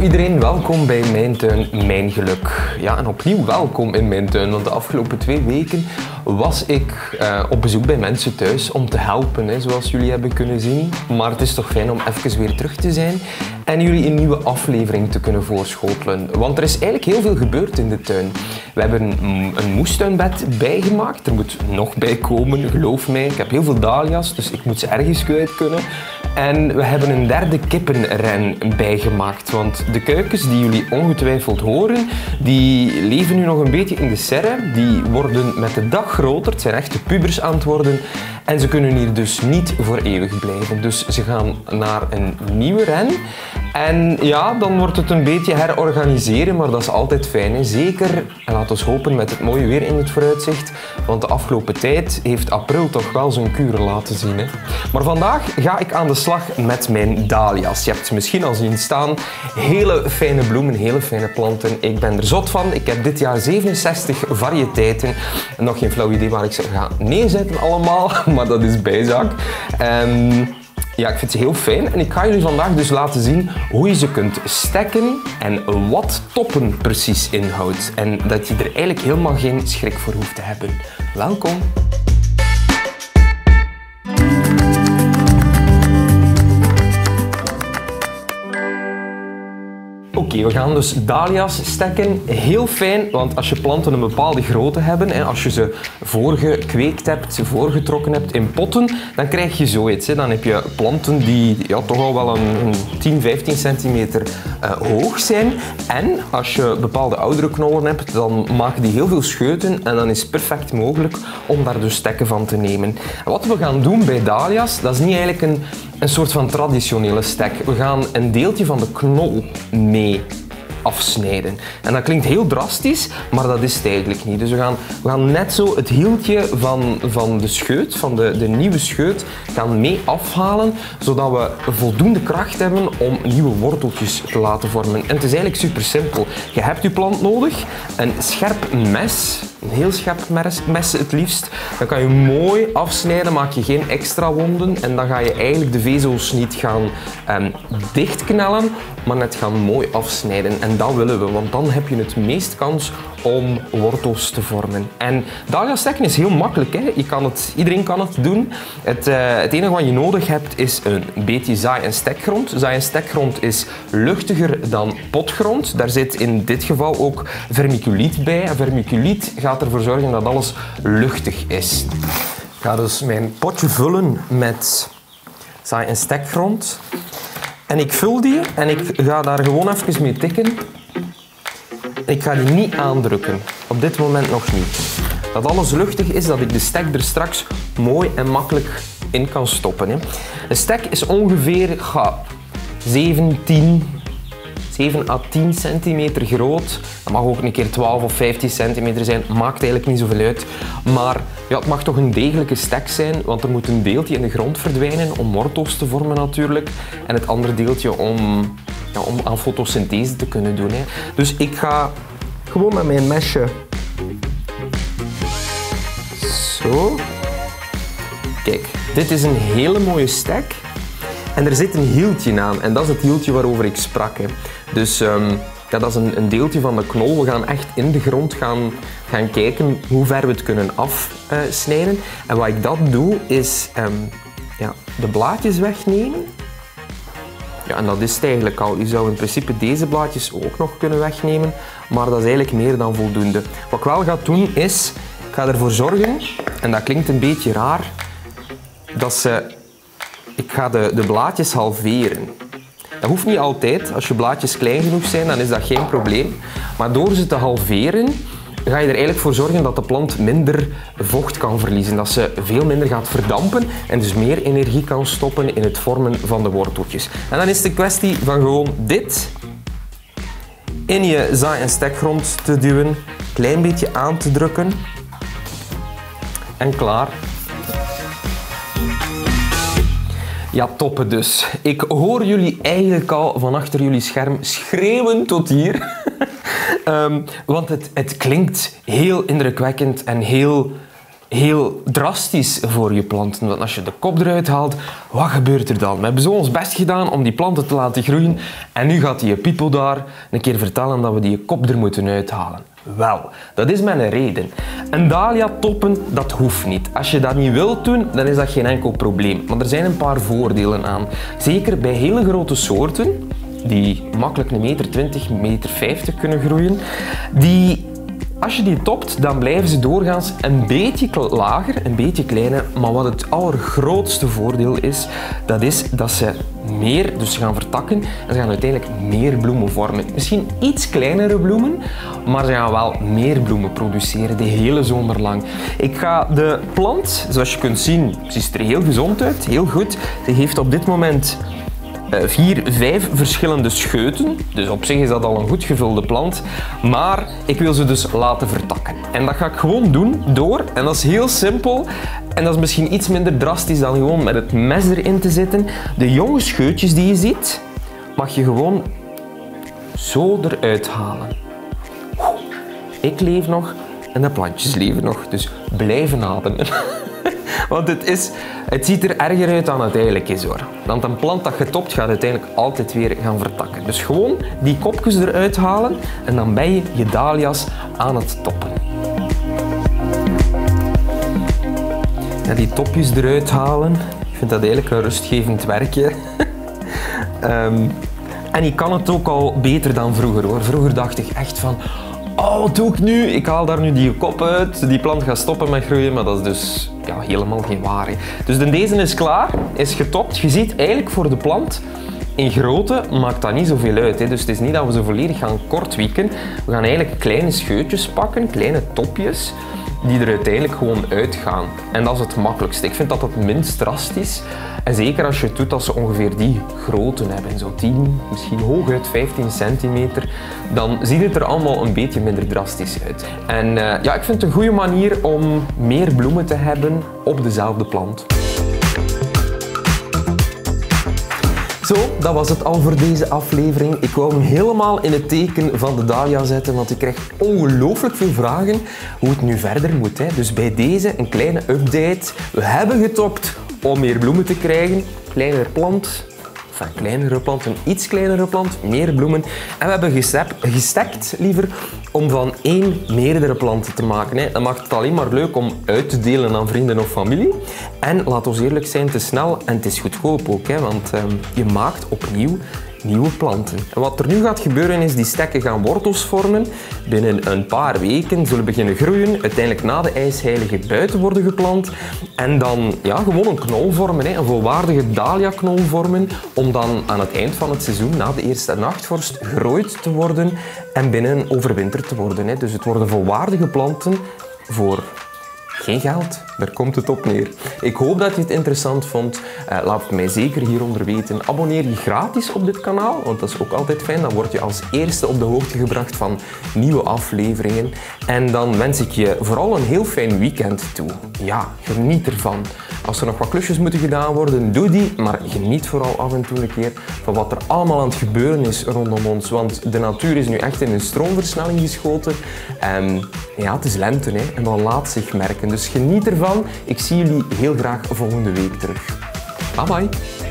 Hallo iedereen, welkom bij Mijn Tuin Mijn Geluk. Ja, en opnieuw welkom in Mijn Tuin, want de afgelopen 2 weken was ik op bezoek bij mensen thuis om te helpen, hè, zoals jullie hebben kunnen zien. Maar het is toch fijn om even weer terug te zijn en jullie een nieuwe aflevering te kunnen voorschotelen. Want er is eigenlijk heel veel gebeurd in de tuin. We hebben een moestuinbed bijgemaakt. Er moet nog bij komen, geloof mij. Ik heb heel veel dahlia's, dus ik moet ze ergens kwijt kunnen. En we hebben een derde kippenren bijgemaakt, want de kuikens die jullie ongetwijfeld horen, die leven nu nog een beetje in de serre. Die worden met de dag groter, het zijn echte pubers aan het worden. En ze kunnen hier dus niet voor eeuwig blijven. Dus ze gaan naar een nieuwe ren. En ja, dan wordt het een beetje herorganiseren, maar dat is altijd fijn, hè? Zeker. En laten we hopen met het mooie weer in het vooruitzicht, want de afgelopen tijd heeft april toch wel zijn kuren laten zien, hè? Maar vandaag ga ik aan de slag met mijn dahlia's. Je hebt ze misschien al zien staan. Hele fijne bloemen, hele fijne planten. Ik ben er zot van. Ik heb dit jaar 67 variëteiten. Nog geen flauw idee waar ik ze ga neerzetten allemaal, maar dat is bijzaak. Ja, ik vind ze heel fijn en ik ga jullie vandaag dus laten zien hoe je ze kunt stekken en wat toppen precies inhoudt. En dat je er eigenlijk helemaal geen schrik voor hoeft te hebben. Welkom! Oké, we gaan dus dahlia's stekken. Heel fijn, want als je planten een bepaalde grootte hebben en als je ze voorgekweekt hebt, ze voorgetrokken hebt in potten, dan krijg je zoiets. Hè. Dan heb je planten die ja, toch al wel een 10, 15 centimeter hoog zijn. En als je bepaalde oudere knollen hebt, dan maken die heel veel scheuten en dan is het perfect mogelijk om daar dus stekken van te nemen. En wat we gaan doen bij dahlia's, dat is niet eigenlijk een soort van traditionele stek. We gaan een deeltje van de knol mee afsnijden. En dat klinkt heel drastisch, maar dat is het eigenlijk niet. Dus we gaan net zo het hieltje van de scheut, van de nieuwe scheut, gaan mee afhalen, zodat we voldoende kracht hebben om nieuwe worteltjes te laten vormen. En het is eigenlijk super simpel. Je hebt je plant nodig, een scherp mes, een heel scherp mes het liefst. Dan kan je mooi afsnijden, maak je geen extra wonden en dan ga je eigenlijk de vezels niet gaan dichtknellen, maar net gaan mooi afsnijden. En dat willen we, want dan heb je het meest kans om wortels te vormen. En dahlia's stekken is heel makkelijk, hè? Iedereen kan het doen. Het enige wat je nodig hebt is een beetje zaai- en stekgrond. Zaai- en stekgrond is luchtiger dan potgrond. Daar zit in dit geval ook vermiculiet bij. En vermiculiet gaat ervoor zorgen dat alles luchtig is. Ik ga dus mijn potje vullen met zaai- en stekgrond. En ik vul die en ik ga daar gewoon even mee tikken. Ik ga die niet aandrukken. Op dit moment nog niet. Dat alles luchtig is, dat ik de stek er straks mooi en makkelijk in kan stoppen. Hè. Een stek is ongeveer 7 à 10 centimeter groot. Dat mag ook een keer 12 of 15 centimeter zijn. Maakt eigenlijk niet zoveel uit. Maar ja, het mag toch een degelijke stek zijn, want er moet een deeltje in de grond verdwijnen om wortels te vormen natuurlijk. En het andere deeltje om aan fotosynthese te kunnen doen. Hè. Dus ik ga gewoon met mijn mesje. Zo. Kijk, dit is een hele mooie stek. En er zit een hieltje aan. En dat is het hieltje waarover ik sprak. Hè. Dus ja, dat is een deeltje van de knol. We gaan echt in de grond gaan kijken hoe ver we het kunnen afsnijden. En wat ik dat doe, is ja, de blaadjes wegnemen. Ja, en dat is het eigenlijk al. Je zou in principe deze blaadjes ook nog kunnen wegnemen. Maar dat is eigenlijk meer dan voldoende. Wat ik wel ga doen, is... Ik ga ervoor zorgen, en dat klinkt een beetje raar, dat ze... Ik ga de blaadjes halveren. Dat hoeft niet altijd. Als je blaadjes klein genoeg zijn, dan is dat geen probleem. Maar door ze te halveren, ga je er eigenlijk voor zorgen dat de plant minder vocht kan verliezen. Dat ze veel minder gaat verdampen en dus meer energie kan stoppen in het vormen van de worteltjes. En dan is het een kwestie van gewoon dit in je zaai- en stekgrond te duwen, een klein beetje aan te drukken en klaar. Ja, toppen dus. Ik hoor jullie eigenlijk al van achter jullie scherm schreeuwen tot hier. Want het klinkt heel indrukwekkend en heel heel drastisch voor je planten. Want als je de kop eruit haalt, wat gebeurt er dan? We hebben zo ons best gedaan om die planten te laten groeien. En nu gaat die pipo daar een keer vertellen dat we die kop er moeten uithalen. Wel, dat is met een reden. Een dahlia toppen, dat hoeft niet. Als je dat niet wilt doen, dan is dat geen enkel probleem. Maar er zijn een paar voordelen aan. Zeker bij hele grote soorten, die makkelijk 1,20 meter, 1,50 meter kunnen groeien, die... Als je die topt, dan blijven ze doorgaans een beetje lager, een beetje kleiner. Maar wat het allergrootste voordeel is dat ze meer, dus ze gaan vertakken en ze gaan uiteindelijk meer bloemen vormen. Misschien iets kleinere bloemen, maar ze gaan wel meer bloemen produceren de hele zomer lang. Ik ga de plant, zoals je kunt zien, ze ziet er heel gezond uit, heel goed. Ze heeft op dit moment 4, 5 verschillende scheuten, dus op zich is dat al een goed gevulde plant, maar ik wil ze dus laten vertakken. En dat ga ik gewoon doen door, en dat is heel simpel, en dat is misschien iets minder drastisch dan gewoon met het mes erin te zitten. De jonge scheutjes die je ziet, mag je gewoon zo eruit halen. Ik leef nog en de plantjes leven nog, dus blijven ademen. Want het ziet er erger uit dan het eigenlijk is, hoor. Want een plant dat getopt gaat uiteindelijk altijd weer gaan vertakken. Dus gewoon die kopjes eruit halen en dan ben je je dahlia's aan het toppen. Ja, die topjes eruit halen, ik vind dat eigenlijk een rustgevend werkje. En ik kan het ook al beter dan vroeger, hoor. Vroeger dacht ik echt van... Oh, wat doe ik nu? Ik haal daar nu die kop uit, die plant gaat stoppen met groeien, maar dat is dus ja, helemaal geen waar. Hè. Dus deze is klaar, is getopt. Je ziet eigenlijk voor de plant, in grootte maakt dat niet zoveel uit. Hè. Dus het is niet dat we ze volledig gaan kortwieken. We gaan eigenlijk kleine scheutjes pakken, kleine topjes, die er uiteindelijk gewoon uitgaan. En dat is het makkelijkste. Ik vind dat het minst drastisch. En zeker als je het doet dat ze ongeveer die grootte hebben, zo 10, misschien hooguit 15 centimeter, dan ziet het er allemaal een beetje minder drastisch uit. En ja, ik vind het een goede manier om meer bloemen te hebben op dezelfde plant. Zo, dat was het al voor deze aflevering. Ik wou hem helemaal in het teken van de dahlia zetten, want ik krijg ongelooflijk veel vragen hoe het nu verder moet. Hè. Dus bij deze een kleine update. We hebben getopt om meer bloemen te krijgen. Kleiner plant, van enfin, kleinere plant, een iets kleinere plant, meer bloemen. En we hebben gestekt om van één meerdere planten te maken. Hè. Dat maakt het alleen maar leuk om uit te delen aan vrienden of familie. En laat ons eerlijk zijn, te snel en het is goedkoop ook, hè, want je maakt opnieuw nieuwe planten. En wat er nu gaat gebeuren is, die stekken gaan wortels vormen. Binnen een paar weken zullen beginnen groeien, uiteindelijk na de ijsheilige buiten worden geplant. En dan ja, gewoon een knol vormen, hè, een volwaardige dahlia-knol vormen, om dan aan het eind van het seizoen, na de eerste nachtvorst, gerooid te worden en binnen overwinterd te worden. Hè. Dus het worden volwaardige planten voor... geen geld, daar komt het op neer. Ik hoop dat je het interessant vond. Laat het mij zeker hieronder weten. Abonneer je gratis op dit kanaal, want dat is ook altijd fijn. Dan word je als eerste op de hoogte gebracht van nieuwe afleveringen. En dan wens ik je vooral een heel fijn weekend toe. Ja, geniet ervan. Als er nog wat klusjes moeten gedaan worden, doe die. Maar geniet vooral af en toe een keer van wat er allemaal aan het gebeuren is rondom ons. Want de natuur is nu echt in een stroomversnelling geschoten. En ja, het is lente, hè, en dat laat zich merken. Dus geniet ervan. Ik zie jullie heel graag volgende week terug. Bye bye.